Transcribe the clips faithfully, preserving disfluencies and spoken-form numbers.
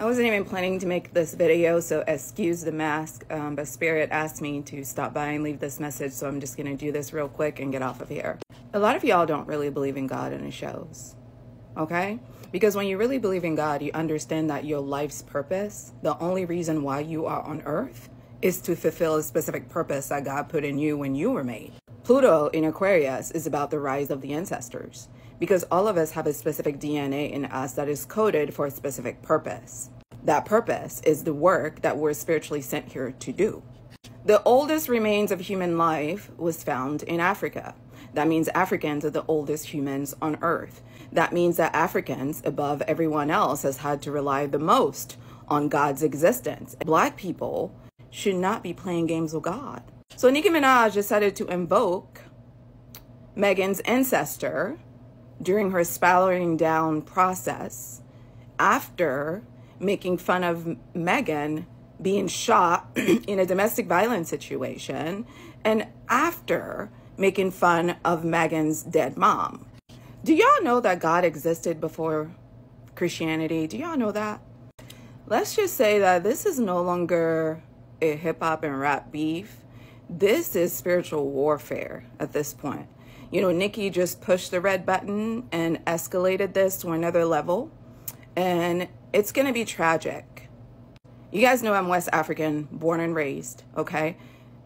I wasn't even planning to make this video, so excuse the mask, um, but Spirit asked me to stop by and leave this message, so I'm just gonna do this real quick and get off of here. A lot of y'all don't really believe in God, and it shows, okay? Because when you really believe in God, you understand that your life's purpose, the only reason why you are on earth, is to fulfill a specific purpose that God put in you when you were made. Pluto in Aquarius is about the rise of the ancestors, because all of us have a specific D N A in us that is coded for a specific purpose. That purpose is the work that we're spiritually sent here to do. The oldest remains of human life was found in Africa. That means Africans are the oldest humans on earth. That means that Africans, above everyone else, has had to rely the most on God's existence. Black people should not be playing games with God. So Nicki Minaj decided to invoke Megan's ancestor during her spiraling down process after making fun of Megan being shot in a domestic violence situation and after making fun of Megan's dead mom. Do y'all know that God existed before Christianity? Do y'all know that? Let's just say that this is no longer a hip hop and rap beef. This is spiritual warfare at this point. You know, Nicki just pushed the red button and escalated this to another level, and it's gonna be tragic. You guys know I'm West African, born and raised, okay?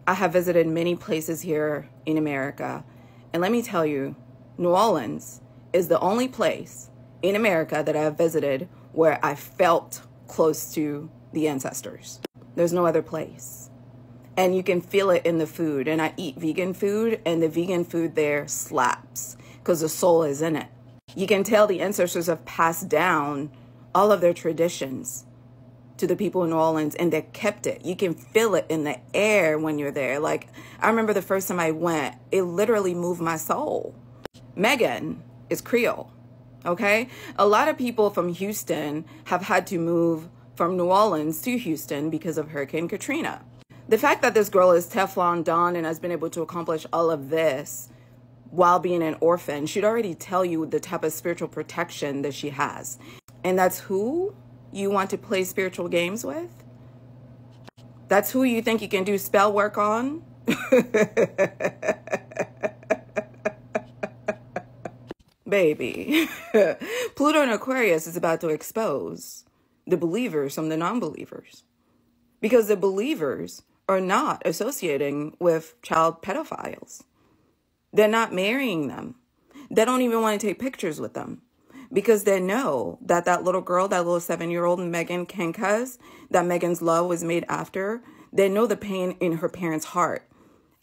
I have visited many places here in America, and let me tell you, New Orleans is the only place in America that I have visited where I felt close to the ancestors. There's no other place. And you can feel it in the food. And I eat vegan food, and the vegan food there slaps because the soul is in it. You can tell the ancestors have passed down all of their traditions to the people in New Orleans, and they kept it. You can feel it in the air when you're there. Like, I remember the first time I went, it literally moved my soul. Megan is Creole, okay? A lot of people from Houston have had to move from New Orleans to Houston because of Hurricane Katrina. The fact that this girl is Teflon Don and has been able to accomplish all of this while being an orphan should already tell you the type of spiritual protection that she has. And that's who you want to play spiritual games with? That's who you think you can do spell work on? Baby. Pluto in Aquarius is about to expose the believers from the non-believers, because the believers are not associating with child pedophiles. They're not marrying them. They don't even want to take pictures with them because they know that that little girl, that little seven-year-old Megan Kenkas, that Megan's love was made after, they know the pain in her parents' heart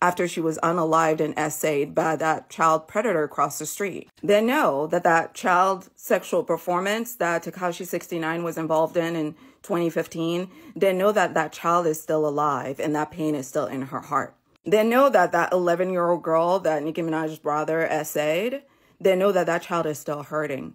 after she was unalived and essayed by that child predator across the street. They know that that child sexual performance that Takashi sixty-nine was involved in in twenty fifteen, they know that that child is still alive and that pain is still in her heart. They know that that eleven-year-old girl that Nicki Minaj's brother essayed, they know that that child is still hurting.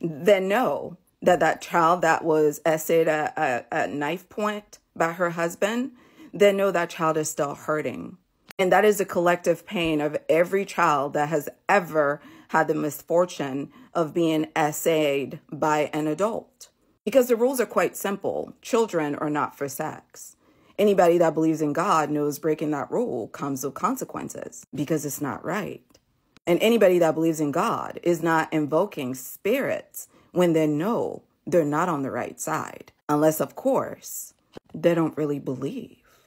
They know that that child that was essayed at, at, at knife point by her husband, they know that child is still hurting. And that is the collective pain of every child that has ever had the misfortune of being essayed by an adult. Because the rules are quite simple. Children are not for sex. Anybody that believes in God knows breaking that rule comes with consequences because it's not right. And anybody that believes in God is not invoking spirits when they know they're not on the right side. Unless, of course, they don't really believe.